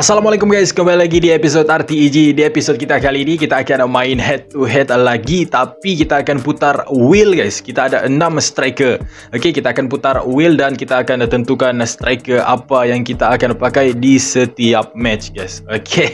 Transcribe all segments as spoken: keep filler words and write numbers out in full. Assalamualaikum guys, kembali lagi di episode R T E G. Di episode kita kali ini kita akan main head to head lagi, tapi kita akan putar wheel guys. Kita ada enam striker. Oke, okay, kita akan putar wheel dan kita akan tentukan striker apa yang kita akan pakai di setiap match guys. Oke, okay.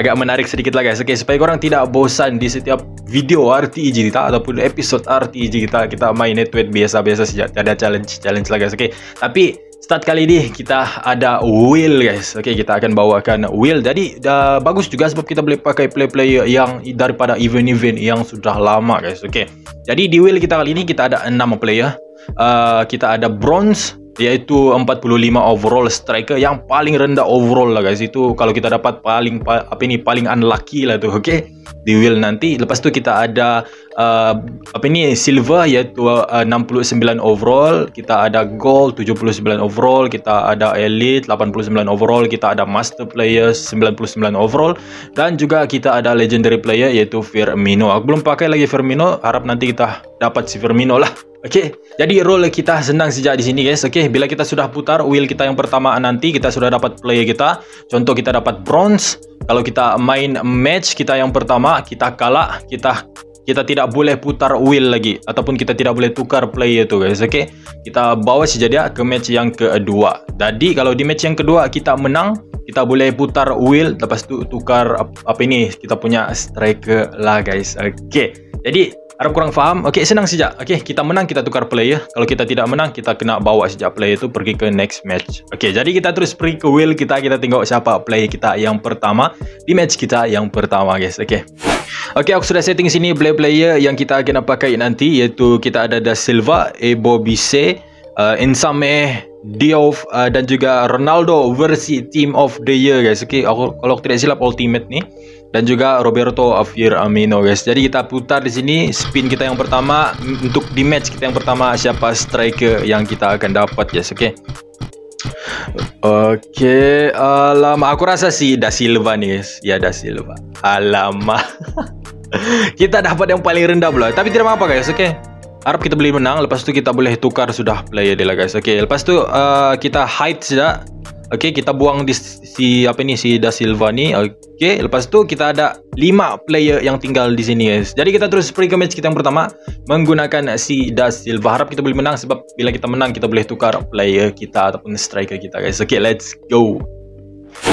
Agak menarik sedikit lah guys. Oke, okay, supaya korang tidak bosan di setiap video R T E G kita ataupun episode R T E G kita, kita main head to head biasa-biasa saja. Ada challenge-challenge lah guys. Oke, okay. Tapi start kali ini kita ada wheel guys. Oke, okay, kita akan bawakan wheel. Jadi uh, bagus juga sebab kita boleh pakai player-player yang daripada event-event yang sudah lama guys. Oke, okay. Jadi di wheel kita kali ini kita ada enam player. uh, Kita ada bronze, yaitu empat puluh lima overall striker, yang paling rendah overall lah guys. Itu kalau kita dapat paling apa ini paling unlucky lah tu. Okey, di wheel nanti. Lepas tu kita ada uh, apa ini silver, iaitu uh, enam puluh sembilan overall. Kita ada gold tujuh puluh sembilan overall, kita ada elite lapan puluh sembilan overall, kita ada master player sembilan puluh sembilan overall, dan juga kita ada legendary player iaitu Firmino. Aku belum pakai lagi Firmino, harap nanti kita dapat si Firmino lah. Okey, jadi role kita senang sejak di sini guys. Okey, bila kita sudah putar wheel kita yang pertama nanti, kita sudah dapat player kita. Contoh kita dapat bronze. Kalau kita main match kita yang pertama, kita kalah, kita kita tidak boleh putar wheel lagi ataupun kita tidak boleh tukar player tu guys. Okey, kita bawa sejadah ke match yang kedua. Jadi kalau di match yang kedua kita menang, kita boleh putar wheel, lepas tu tukar apa ini kita punya striker lah guys. Okey, jadi harap korang faham. Okey, senang saja. Okey, kita menang kita tukar player. Kalau kita tidak menang kita kena bawa saja player tu pergi ke next match. Okey, jadi kita terus pergi ke wheel kita, kita tengok siapa player kita yang pertama di match kita yang pertama guys. Okey. Okey, aku sudah setting sini player-player yang kita akan pakai nanti, iaitu kita ada Da Silva, Ebo Bisset, uh, Insame, Diouf, uh, dan juga Ronaldo versi Team of the Year guys. Okey, aku kalau aku tidak silap ultimate ni, dan juga Roberto Avir Amino guys. Jadi kita putar di sini spin kita yang pertama untuk di match kita yang pertama, siapa striker yang kita akan dapat guys. Okey. Okey, alamak, aku rasa si Da Silva nih guys. Ya, Da Silva. Alamak. Kita dapat yang paling rendah pula, tapi tidak apa-apa guys. Okey. Harap kita boleh menang, lepas tu kita boleh tukar sudah player dia lah guys. Okey, lepas tu uh, kita hide sudah. Okey, kita buang di si apa ni si Da Silva ni. Okey, lepas tu kita ada lima player yang tinggal di sini guys. Jadi kita terus pergi ke match kita yang pertama menggunakan si Da Silva. Harap kita boleh menang sebab bila kita menang kita boleh tukar player kita ataupun striker kita guys. Okey, let's go.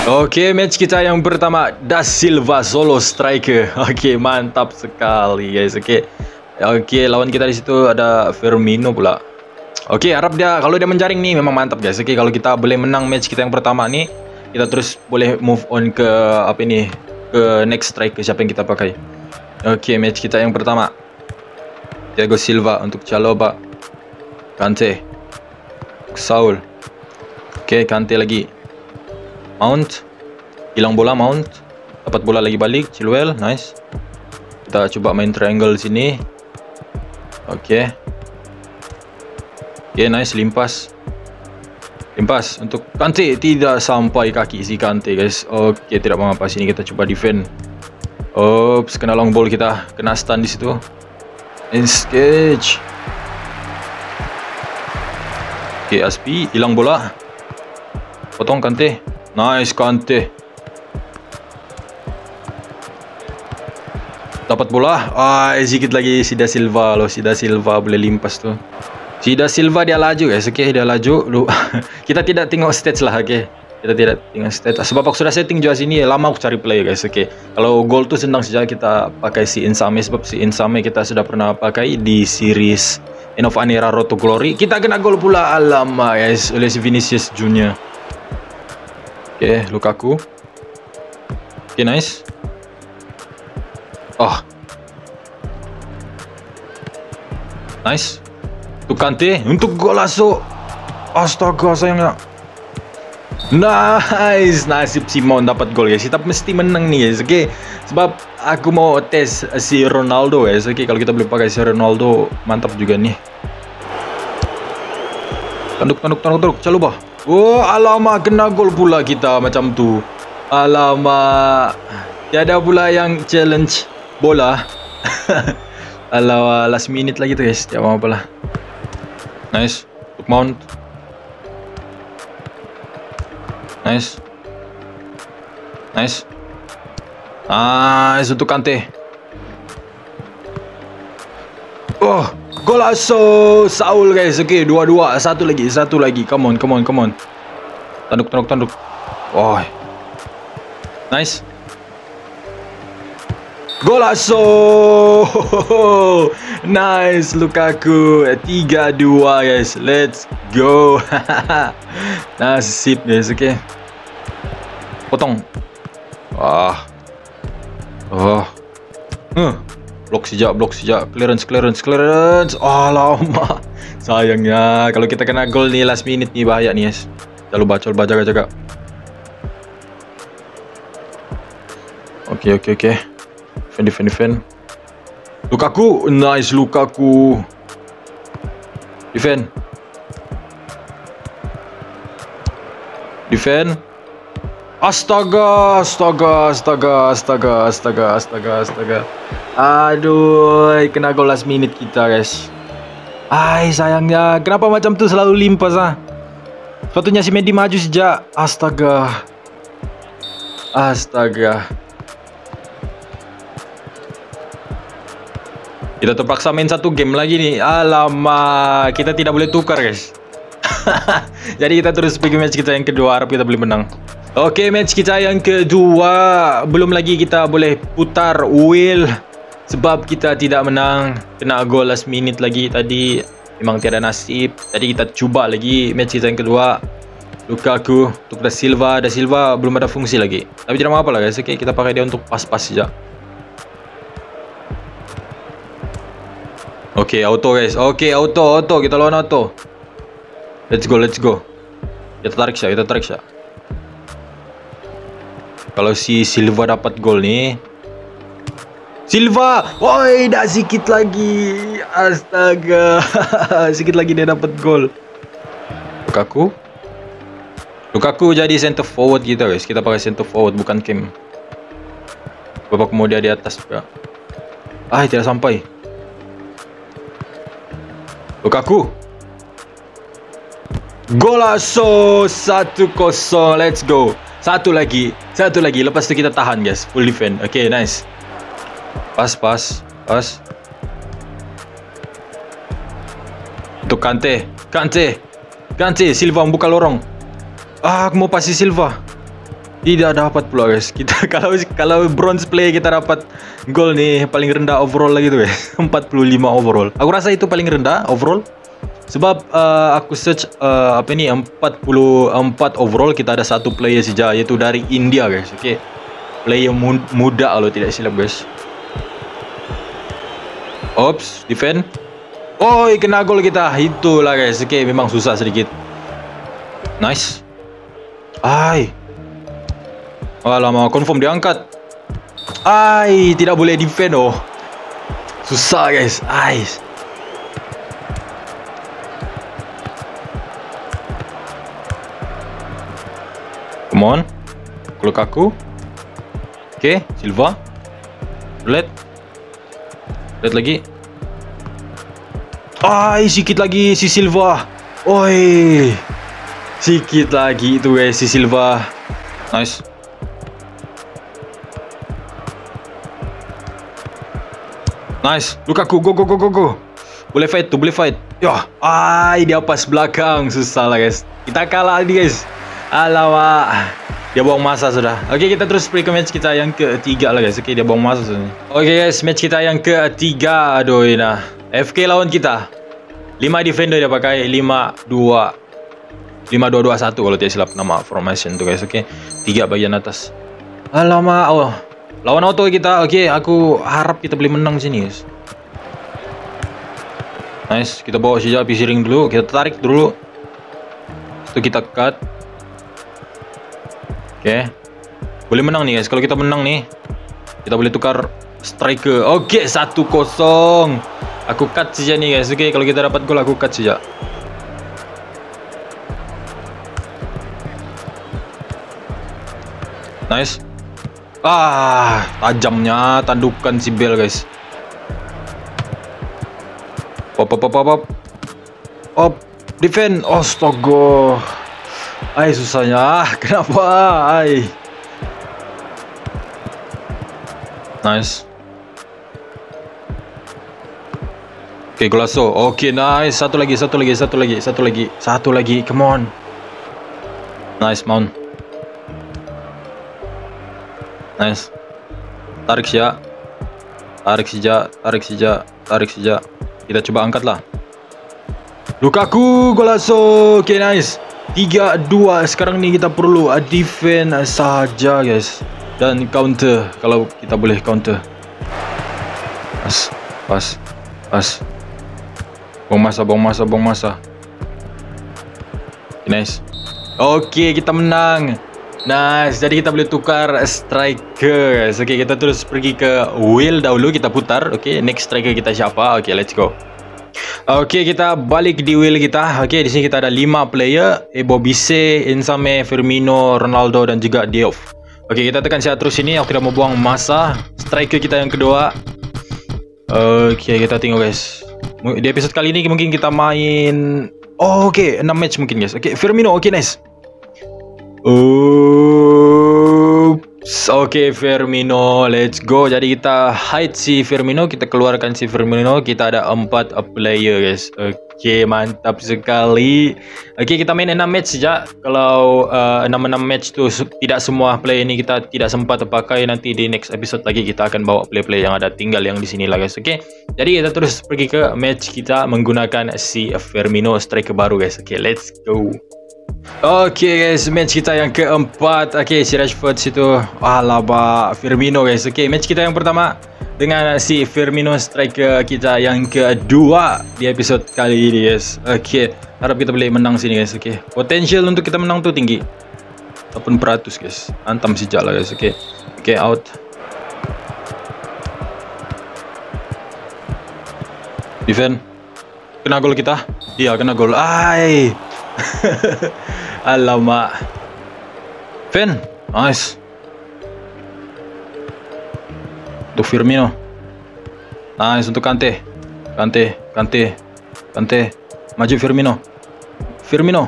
Okey, match kita yang pertama Da Silva solo striker. Okey, mantap sekali guys. Okey. Okey, lawan kita di situ ada Firmino pula. Okey, harap dia kalau dia menjaring ni memang mantap guys. Okey, kalau kita boleh menang match kita yang pertama ni, kita terus boleh move on ke apa ni, ke next striker siapa yang kita pakai. Okey, match kita yang pertama Thiago Silva untuk Chalobah, Kante, Saul. Okey, Kante lagi. Mount. Hilang bola Mount. Dapat bola lagi balik Chilwell, nice. Kita cuba main triangle sini. Okey. Okay, nice, limpas. Limpas untuk Kante, tidak sampai kaki si Kante guys. Okey, tidak apa-apa, sini kita cuba defend. Oops, kena long ball kita. Kena stun di situ. Engage. Okey, Aspi hilang bola. Potong Kante. Nice Kante. Dapat bola. Ah, sedikit lagi si Da Silva. Loh, si Da Silva boleh limpas tu. Si Da Silva dia laju guys. Okey, dia laju. Kita tidak tengok stats lah. Okey, kita tidak tengok stats sebab aku sudah setting juga sini. Lama aku cari player guys. Okey, kalau goal tu senang saja kita pakai si Insame, sebab si Insame kita sudah pernah pakai di series End of an Era Road to Glory. Kita kena gol pula, alamak guys, oleh si Vinicius Junior. Okey, Lukaku. Okey, nice. Oh, nice. Untuk Kante, untuk gol langsung. Astaga, sayangnya. Nice. Nasib si Mount dapat gol guys. Kita mesti menang nih guys. Okey, sebab aku mau tes si Ronaldo guys. Okey, kalau kita boleh pakai si Ronaldo mantap juga nih. Tanduk, tanduk, tanduk, tanduk. Chalobah. Oh, alamak, kena gol pula kita macam tu. Alamak. Tiada pula yang challenge bola. Alamak, last minute lagi tu guys. Tiada apa-apa lah. Nice. Untuk Mount. Nice. Nice. Nice untuk Kante. Oh, golazo Saul guys. Oke, okay, dua-dua. Satu lagi, satu lagi. Come on, come on, come on. Tanduk, tanduk, tanduk. Oh. Nice. Golazo. Nice Lukaku. tiga dua guys. Let's go. Nasib guys, oke. Okay. Potong. Wah. Oh. Huh. Blok sejak, blok sejak. Clearance, clearance, clearance. Oh, lama. Sayangnya kalau kita kena gol nih last minute nih bahaya nih guys. Lalu baca, jaga, jaga. Oke, okay, oke, okay, oke. Okay. Defend, defend, defend. Lukaku, nice Lukaku. Defend. Defend. Astaga, astaga, astaga, astaga, astaga, astaga, astaga. Aduh, kena gol last minute kita, guys. Ay, sayangnya. Kenapa macam tuh selalu limpas ah? Sepatutnya si Medi maju sejak. Astaga. Astaga. Kita terpaksa main satu game lagi nih. Alamak, kita tidak boleh tukar guys. Jadi kita terus pergi match kita yang kedua. Harap kita boleh menang. Oke, okay, match kita yang kedua. Belum lagi kita boleh putar wheel, sebab kita tidak menang. Kena gol last minute lagi tadi. Memang tiada nasib. Tadi kita cuba lagi match kita yang kedua. Lukaku untuk Da Silva. Da Silva belum ada fungsi lagi. Tapi tidak apa-apa lah guys. Oke, okay, kita pakai dia untuk pas-pas saja. Oke, okay, auto guys. Oke, okay, auto, auto. Kita lawan auto. Let's go, let's go. Kita tarik sya, kita tarik sya. Kalau si Silva dapat gol nih. Silva, woi, dah sikit lagi. Astaga. Sikit lagi dia dapat gol. Lukaku. Lukaku jadi center forward kita guys. Kita pakai center forward bukan Kim. Babak kemudian di atas juga. Ah, tidak sampai. Lukaku. Golazo satu kosong. Let's go. Satu lagi. Satu lagi. Lepas itu kita tahan guys. Full defense. Oke, okay, nice. Pas, pas, pas. Untuk Kante. Kante. Kante. Silva membuka lorong. Ah, aku mau pasi Silva. Tidak dapat pula guys. Kita kalau kalau bronze play kita dapat gol nih paling rendah overall lagi tuh guys. empat puluh lima overall. Aku rasa itu paling rendah overall. Sebab uh, aku search uh, apa ini empat puluh empat overall kita ada satu player saja yaitu dari India guys. Oke. Okay. Player muda kalau tidak silap guys. Ops, defend. Oi, kena gol kita. Itulah guys. Oke, okay, memang susah sedikit. Nice. Ai. Alamak, confirm diangkat. Ai, tidak boleh defend oh. Susah guys. Ai. Come on. Lukaku. Oke, okay, Silva. Let. Let lagi. Ai, sikit lagi si Silva. Oi. Sikit lagi itu guys si Silva. Nice. Nice. Lukaku, go, go, go, go, go. Boleh fight tuh, boleh fight. Yah. Ai, dia pas belakang. Susah lah guys. Kita kalah nih guys. Alamak. Dia buang masa sudah. Oke, okay, kita terus play ke match kita yang ketiga lah guys. Oke, okay, dia buang masa sudah. Oke okay, guys, match kita yang ketiga. Aduh, nah. F K lawan kita. lima defender dia pakai. lima dua. lima dua dua satu kalau tidak silap nama formation tuh guys. Oke. Okay. tiga bagian atas. Alamak. Oh. Lawan auto kita. Oke, okay, aku harap kita boleh menang sini guys. Nice. Kita bawa sejak P C ring dulu. Kita tarik dulu. Itu kita cut. Oke, okay. Boleh menang nih guys. Kalau kita menang nih, kita boleh tukar striker. Oke, okay, satu kosong. Aku cut sejak nih guys. Oke, okay, kalau kita dapat gol aku cut sejak. Nice. Ah, tajamnya tandukan si Bel guys. Pop pop pop pop. Op, defend. Astaga. Ay, susahnya. Kenapa? Ay. Nice. Oke, okay, Golasso. Oke, okay, nice. Satu lagi, satu lagi, satu lagi, satu lagi, satu lagi. Come on. Nice, Mount. Nice. Tarik saja. Tarik saja, tarik saja, tarik saja. Kita coba angkat lah. Lukaku, Golasso. Oke, okay, nice. tiga dua. Sekarang nih kita perlu defense saja, guys. Dan counter kalau kita boleh counter. Pas, pas. Pas. Bong masa, bong masa, bong masa. Okay, nice. Oke, okay, kita menang. Nice. Jadi kita boleh tukar striker. Oke, okay, kita terus pergi ke Will dahulu. Kita putar. Oke, okay, next striker kita siapa? Oke, okay, let's go. Oke, okay, kita balik di Will kita. Oke, okay, di sini kita ada lima player. Ebo Bisset, Insame, Firmino, Ronaldo dan juga Diouf. Oke, okay, kita tekan saya terus ini. Aku tidak mau buang masa. Striker kita yang kedua. Oke, okay, kita tengok guys. Di episode kali ini mungkin kita main oh, oke, okay. enam match mungkin guys. Oke, okay, Firmino, oke, okay, nice. Oops. Oke, okay, Firmino, let's go. Jadi kita hide si Firmino, kita keluarkan si Firmino. Kita ada empat player guys. Oke, okay, mantap sekali. Oke, okay, kita main enam match saja. Kalau enam enam uh, match tuh tidak semua player ini kita tidak sempat pakai. Nanti di next episode lagi kita akan bawa player-player yang ada tinggal yang di sini lah guys. Oke. Okay? Jadi kita terus pergi ke match kita menggunakan si Firmino striker baru guys. Oke, okay, let's go. Oke okay, guys, match kita yang keempat. Oke, okay, si Rashford situ. Alaba Firmino guys. Oke, okay, match kita yang pertama dengan si Firmino striker kita yang kedua di episode kali ini guys. Oke, okay, harap kita boleh menang sini guys. Oke, okay, potensial untuk kita menang tuh tinggi. Ataupun beratus guys. Antam sejak lah guys. Oke, okay. Oke, okay, out. Defend. Kena gol kita. Iya, kena gol. Ai. Alamak. Fin. Nice. Untuk Firmino. Nice untuk Kante. Kante, Kante, Kante. Maju Firmino. Firmino.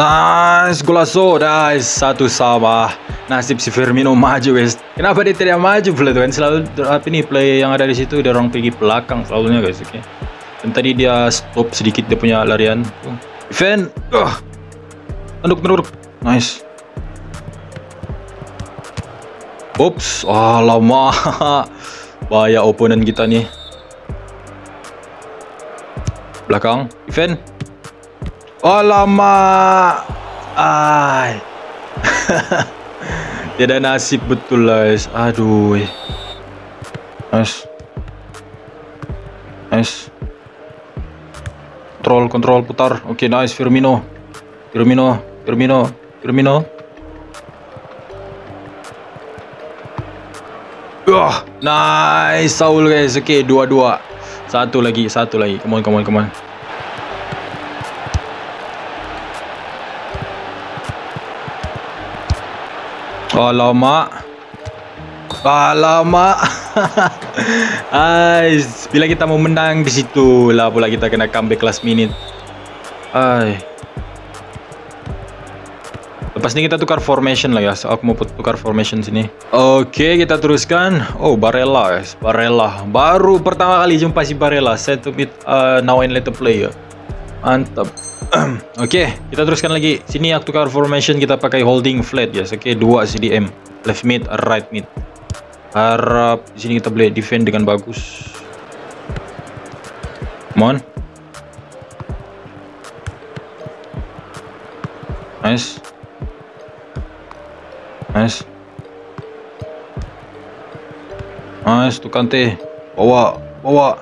Nice, Golasso. Nice, satu sama. Nasib si Firmino maju guys. Kenapa dia tidak maju pula tuh? Selalu apa nih play yang ada di situ dia orang pergi belakang selalunya guys. Oke. Okay. Dan tadi dia stop sedikit dia punya larian. Event. Uh. Tunduk menurut. Nice. Oops. Ah, lama. Bahaya oponen kita nih. Belakang. Event. Alamak. Ai. Tidak nasib betul lah guys. Aduh. Nice. Nice. Kontrol, kontrol, putar. Oke, okay, nice. Firmino. Firmino. Firmino. Firmino. Uh, nice. Saul guys. Oke, okay, dua dua. Satu lagi. Satu lagi. Come on, come on, come on. Alamak. Alamak. Ais, bila kita mau menang di situ lah pula kita kena comeback last minute. Ai. Lepas ini kita tukar formation lah guys. Aku mau tukar formation sini. Oke, okay, kita teruskan. Oh, Barella guys. Barella. Baru pertama kali jumpa si Barella. Set to meet uh, now and later player. Mantap. Oke, okay, kita teruskan lagi. Sini aku tukar formation, kita pakai holding flat guys. Oke, okay, dua C D M. Left mid, right mid. Harap di sini kita boleh defend dengan bagus. Come on. Nice. Nice. Nice, tuh Kante. Bawa, bawa.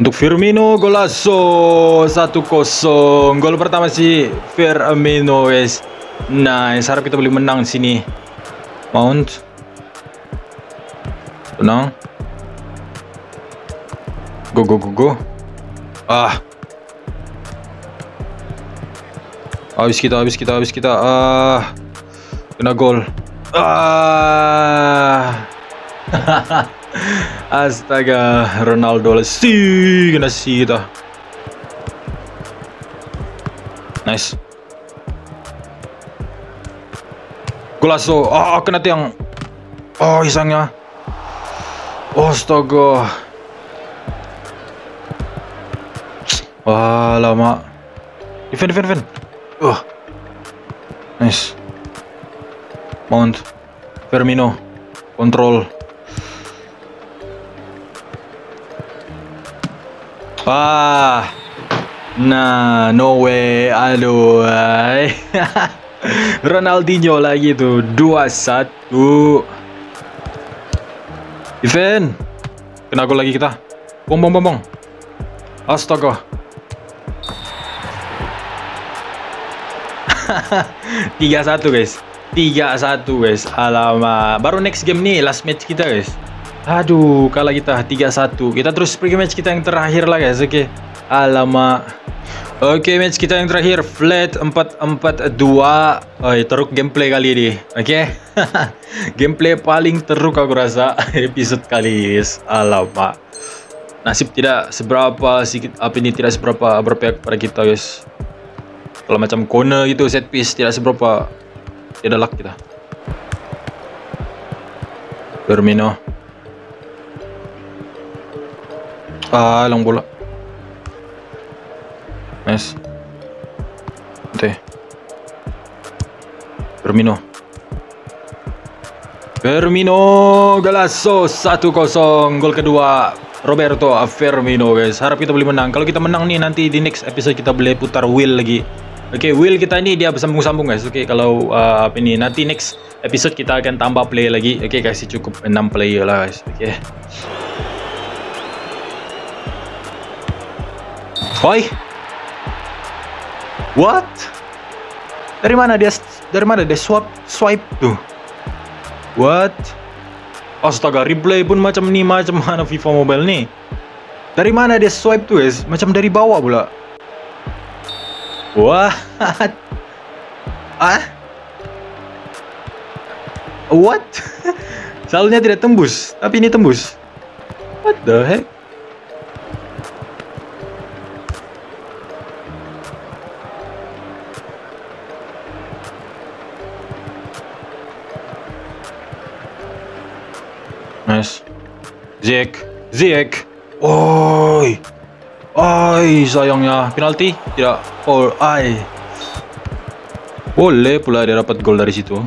Untuk Firmino, Golasso. Satu kosong. Gol pertama si Firmino guys. Nice, harap kita boleh menang sini. Mount. Tenang. Go go go go. Ah. Habis kita, habis kita, habis kita. Ah. Kena gol. Ah. Astaga, Ronaldo sih kena sih kita. Nice. Golazo. Oh, kena tiang. Oh, isangnya. Astaga. Wah, lama. Defend, defend, defend. Uh. Nice. Mount. Firmino. Kontrol. Ah. Nah, no way. Aduh. Ronaldinho lagi tuh. Dua satu. Event. Kena gol lagi kita. Bom bom bom bom. Astaga. tiga satu guys. tiga satu guys. Alamak. Baru next game nih last match kita guys. Aduh, kalah kita tiga satu. Kita terus pergi match kita yang terakhir lah guys. Oke. Okay. Alamak. Oke, okay, match kita yang terakhir flat empat empat dua. Oh, teruk gameplay kali ini. Oke. Okay? Gameplay paling teruk aku rasa episode kali ini. Alamak. Nasib tidak seberapa sedikit apa ini tidak seberapa berpihak pada kita, guys. Kalau macam corner gitu set piece tidak seberapa tidak luck kita. Firmino. Ah, long bola. Nice. Oke. Firmino. Firmino Golazo satu kosong. Gol kedua Roberto Firmino guys. Harap kita boleh menang. Kalau kita menang nih nanti di next episode kita boleh putar wheel lagi. Oke, okay, wheel kita ini dia bersambung-sambung guys. Oke, okay, kalau uh, apa ini nanti next episode kita akan tambah play lagi. Oke, okay, kasih cukup enam player lah guys. Oke. Okay. Oi. What? Dari mana dia? Dari mana dia swap swipe tuh? What? Astaga, replay pun macam ni, macam mana FIFA Mobile nih? Dari mana dia swipe tuh guys? Macam dari bawah pula. What? Ah? What? Salahnya tidak tembus, tapi ini tembus. What the heck? Ziyech, Ziyech, oi, oi, sayangnya penalti tidak, oh, ai, boleh pula dia dapat gol dari situ.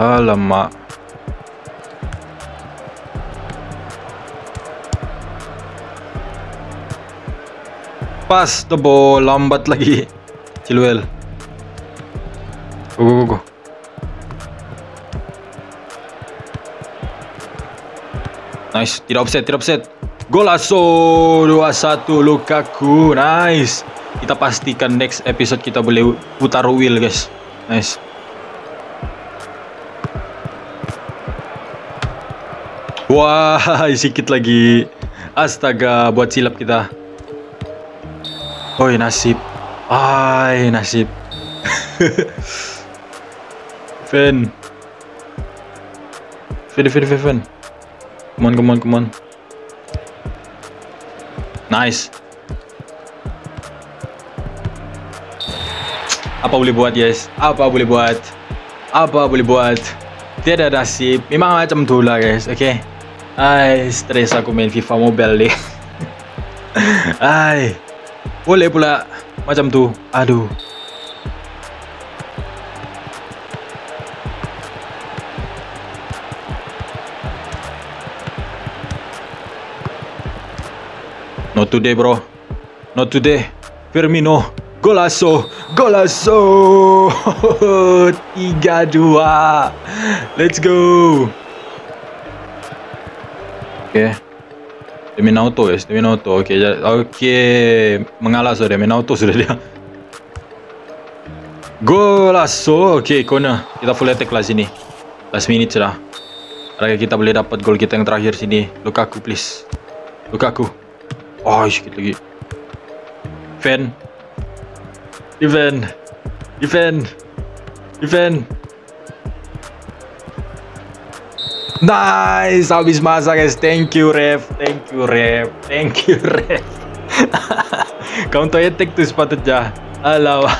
Alamak. Pas the ball, lambat lagi. Chilwell. Go go go. Nice, tidak offset, tidak offset. Golazo dua satu Lukaku. Nice. Kita pastikan next episode kita boleh putar wheel guys. Nice. Wah, sikit lagi. Astaga, buat silap kita. Oi, nasib. Ai, nasib. Fan. Fan, fan, fan. Come on, come on, come on. Nice. Apa boleh buat guys? Apa boleh buat? Apa boleh buat? Tiada nasib. Memang macam tu lah guys. Okay. Ay, stres aku main FIFA Mobile ni. Ay, boleh pula macam tu. Aduh. Not today bro, not today. Firmino, Golazo, Golazo, tiga dua. Let's go. Okay, Demin auto guys, Demin auto. Okay, okay, mengalah sudah, Demin auto sudah dia. Golazo, okay, corner. Kita full attack lah sini. Last minute sudah. Harap kita boleh dapat gol kita yang terakhir sini. Lukaku please, Lukaku. Oh, sikit lagi. Defend. Defend. Defend. Defend. Nice. Habis masa guys. Thank you ref. Thank you ref. Thank you ref. Counter attack tu sepatutnya. Alamak.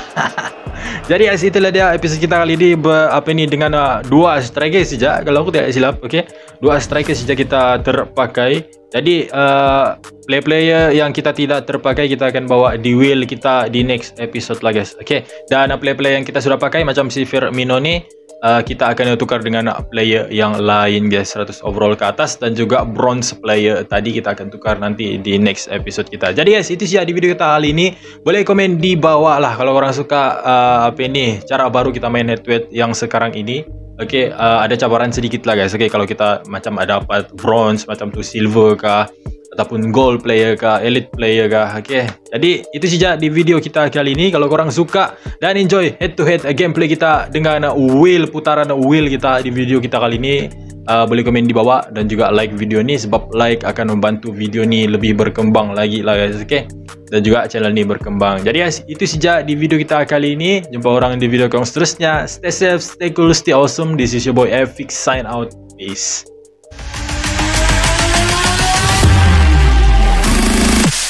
Jadi guys, itulah dia episode kita kali ini ber, apa ini dengan uh, dua striker saja kalau aku tidak silap, oke. Okay? Dua striker saja kita terpakai. Jadi uh, player-player yang kita tidak terpakai kita akan bawa di wheel kita di next episode lah guys. Oke. Okay? Dan uh, player-player yang kita sudah pakai macam si Firmino nih, Uh, kita akan tukar dengan player yang lain guys, seratus overall ke atas, dan juga bronze player tadi kita akan tukar nanti di next episode kita. Jadi guys, itu saja di video kita kali ini. Boleh komen di bawah lah kalau orang suka uh, apa ini cara baru kita main head-to-head yang sekarang ini. Oke, okay, uh, ada cabaran sedikit lah guys. Oke, okay, kalau kita macam ada dapat bronze macam tu silver kah, ataupun gold player kah, elite player kah, oke. Okay. Jadi itu saja di video kita kali ini. Kalau korang suka dan enjoy head to head gameplay kita dengan wheel, putaran wheel kita di video kita kali ini, uh, boleh komen di bawah dan juga like video ni, sebab like akan membantu video ni lebih berkembang lagi lah guys, oke. Okay. Dan juga channel ni berkembang. Jadi guys, itu saja di video kita kali ini. Jumpa orang di video korang seterusnya. Stay safe, stay cool, stay awesome. This is your boy Fik sign out. Peace.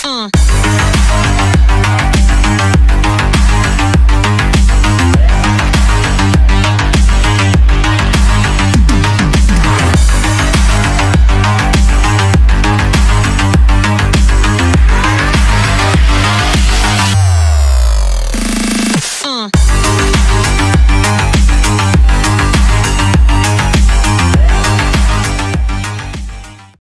Uh.